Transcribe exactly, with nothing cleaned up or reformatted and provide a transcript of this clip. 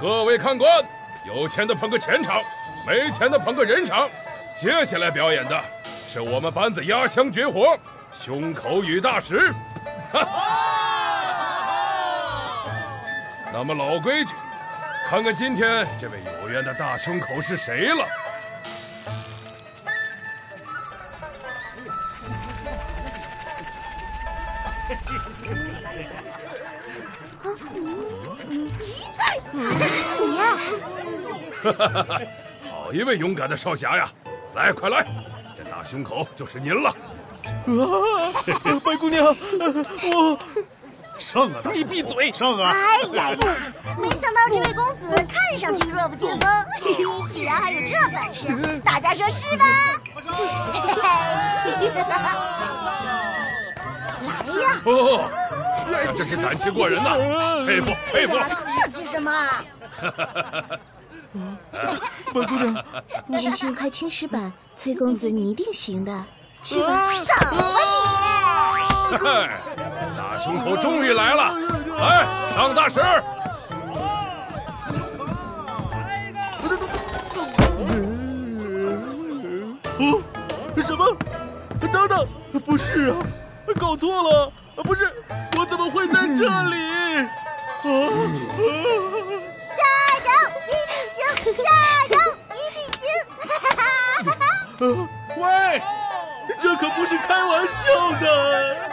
各位看官，有钱的捧个钱场，没钱的捧个人场。接下来表演的是我们班子压箱绝活——胸口语大使。那么老规矩，看看今天这位有缘的大胸口是谁了。 好一位勇敢的少侠呀！来，快来，这大胸口就是您了。啊，白姑娘，我上啊！你闭嘴！上啊！哎呀呀，没想到这位公子看上去弱不禁风，居然还有这本事，大家说是吧？来呀！哦，那真是胆气过人呐，佩服佩服！客气什么？ 白姑娘，你去修块青石板，崔公子你一定行的，去吧，走吧你！大胸口终于来了，来上大石！哦，什么？等等，不是啊，搞错了，不是，我怎么会在这里？啊！啊 加油，一定行！喂，这可不是开玩笑的。